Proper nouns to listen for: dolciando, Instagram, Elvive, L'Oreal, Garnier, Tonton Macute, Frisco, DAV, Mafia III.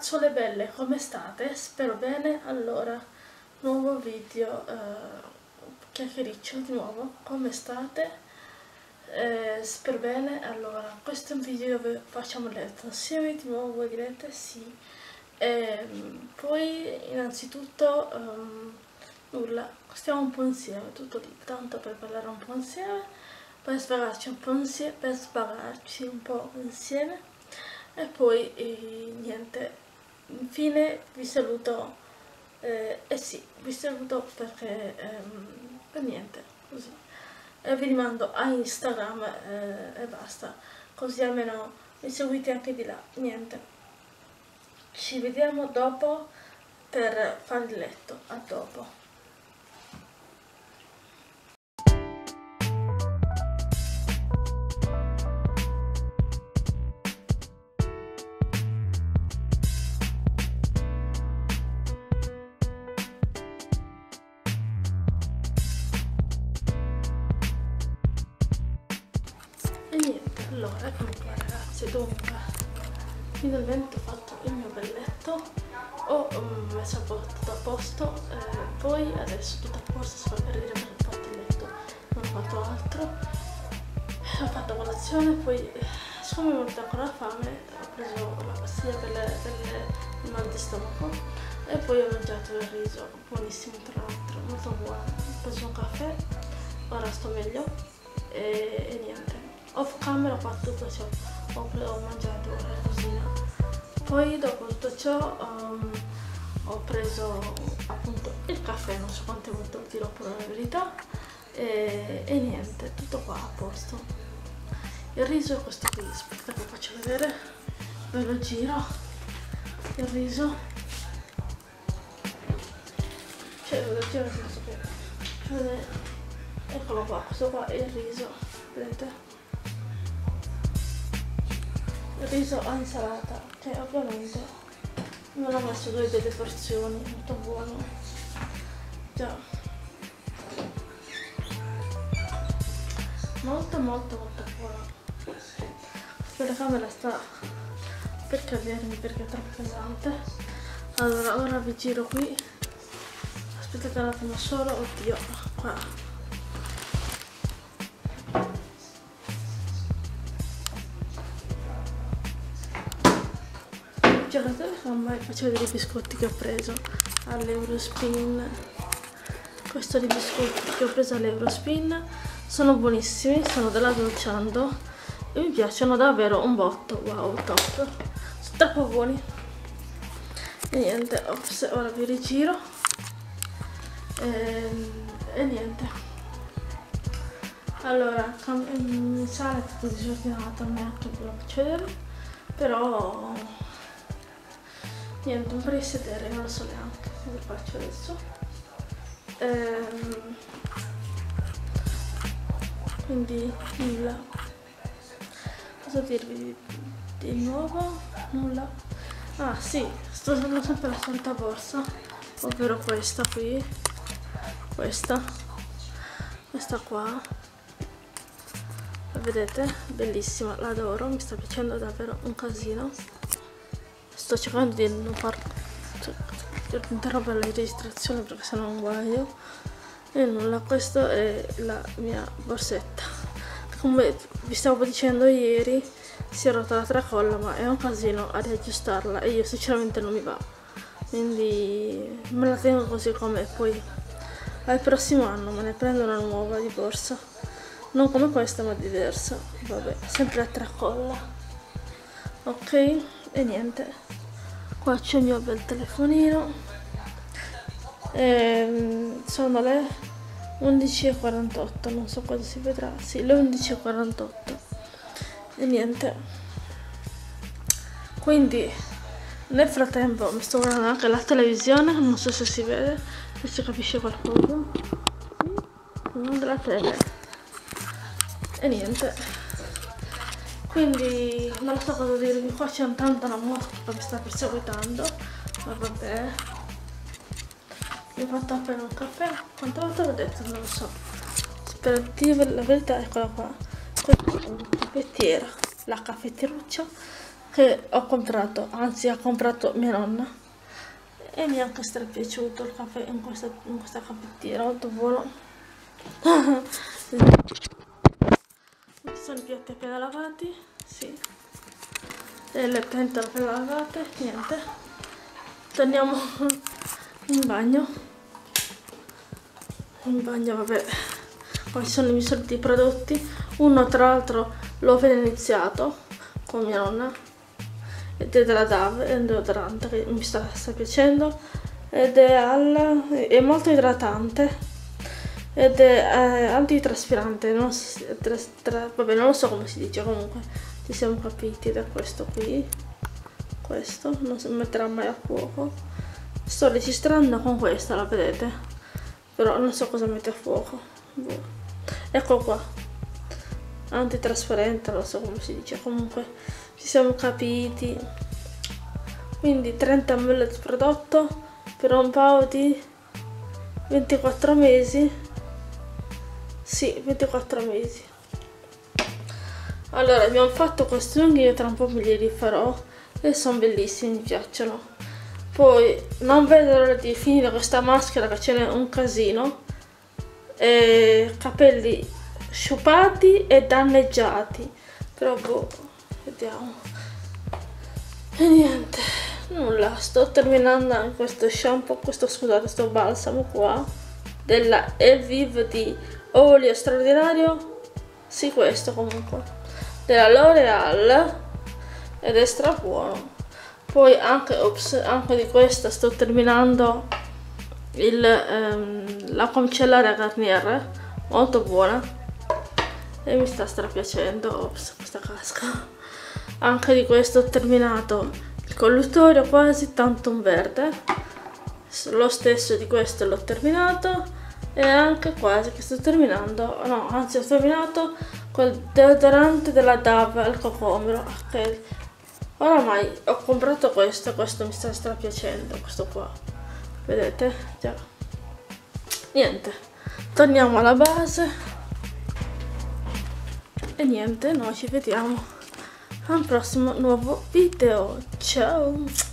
Ragazzuole belle, come state? Spero bene. Allora, nuovo video, chiacchiericcio di nuovo, come state? Spero bene. Allora, questo è un video dove facciamo letto insieme, di nuovo, voi direte sì. Poi innanzitutto nulla, stiamo un po' insieme, tutto lì, tanto per parlare un po' insieme, per svagarci un po' insieme, e poi niente, infine vi saluto, vi saluto perché per niente, così, vi rimando a Instagram e basta, così almeno mi seguite anche di là. Niente, ci vediamo dopo per fare il letto. A dopo. Allora, comunque ragazzi, dunque, finalmente ho fatto il mio bel letto, ho messo a posto, tutto a posto, poi adesso tutto a posto, solo per dire che ho fatto il letto, non ho fatto altro, ho fatto colazione, poi siccome mi è venuta ancora fame, ho preso la pastiglia per il mal di stomaco e poi ho mangiato il riso, buonissimo tra l'altro, molto buono, ho preso un caffè, ora sto meglio e niente. Off camera ho fatto tutto ciò, ho mangiato una cosina, poi dopo tutto ciò ho preso appunto il caffè, non so quante volte dirò per la verità, e niente, tutto qua a posto. Il riso è questo qui, aspetta che lo faccio vedere, ve lo giro, il riso, cioè ve lo giro nel senso che, cioè, eccolo qua, questo qua è il riso, vedete? Riso a insalata, cioè ovviamente non ho messo due delle porzioni, molto buono, già molto buono. Quella camera sta per cavermi perché è troppo pesante. Allora ora vi giro qui, aspettate un attimo solo, oddio qua. Ormai faccio vedere i biscotti che ho preso all'Eurospin. Questo di biscotti che ho preso all'Eurospin sono buonissimi, sono della Dolciando e mi piacciono davvero un botto. Wow, top, sono troppo buoni. E niente, ops, ora vi rigiro e niente. Allora, il sale è tutto disordinato, non ve lo faccio vedere, però niente, non vorrei sedere, non lo so neanche come faccio adesso. Quindi nulla, cosa dirvi di nuovo? Nulla. Ah sì, sto usando sempre la solita borsa, ovvero questa qui, questa qua, la vedete? Bellissima, l'adoro, mi sta piacendo davvero un casino. Sto cercando di non far interrompere la registrazione perché sennò non guaio. E nulla, questa è la mia borsetta. Come vi stavo dicendo ieri, si è rotta la tracolla, ma è un casino a riaggiustarla e io sinceramente non mi va. Quindi me la tengo così com'è, poi al prossimo anno me ne prendo una nuova di borsa. Non come questa ma diversa. Vabbè, sempre a tracolla. Ok? E niente, qua c'è il mio bel telefonino. Sono le 11:48, non so quando si vedrà, sì, le 11:48. E niente, quindi nel frattempo mi sto guardando anche la televisione, non so se si vede, se si capisce qualcosa, non della tele. E niente, quindi non lo so cosa dirvi, qua c'è intanto una mosca che mi sta perseguitando, ma vabbè, mi ho fatto appena un caffè, quante volte l'ho detto non lo so, per dire la verità, eccola qua, questa è una caffettiera, la caffettiruccia che ho comprato, anzi ha comprato mia nonna, e mi è anche strapiaciuto il caffè in questa caffettiera autovolo. Questi sono i piatti appena lavati, sì, e le pentole appena lavate, niente, torniamo in bagno. In bagno, vabbè, quali sono i miei soliti prodotti. Uno tra l'altro l'ho appena iniziato con mia nonna, ed è della DAV, è un deodorante che mi sta piacendo, ed è molto idratante ed è antitraspirante, vabbè, non lo so come si dice, comunque ci siamo capiti da questo qui. Questo non si metterà mai a fuoco, sto registrando con questa, la vedete, però non so cosa mette a fuoco, ecco qua, antitrasparente, non so come si dice, comunque ci siamo capiti. Quindi 30 ml di prodotto per un paio di 24 mesi, sì, 24 mesi. Allora, abbiamo fatto questi lunghi, io tra un po' me li rifarò e sono bellissimi, mi piacciono. Poi non vedo l'ora di finire questa maschera che ce n'è un casino, e capelli sciupati e danneggiati, però boh, vediamo. E niente, nulla, sto terminando anche questo shampoo, questo balsamo qua della Elvive di olio straordinario, sì, questo comunque della L'Oreal, ed è stra buono. Poi anche di questa sto terminando la cancellaria Garnier, molto buona, e mi sta strapiacendo. Ops, questa casca. Anche di questo ho terminato il colluttorio quasi tanto un verde, lo stesso di questo l'ho terminato, e anche quasi che sto terminando, no, anzi ho terminato quel deodorante della DAV al cocomero, che oramai ho comprato questo mi sta strapiacendo, questo qua, vedete? Già. Niente, torniamo alla base. E niente, noi ci vediamo al prossimo nuovo video. Ciao!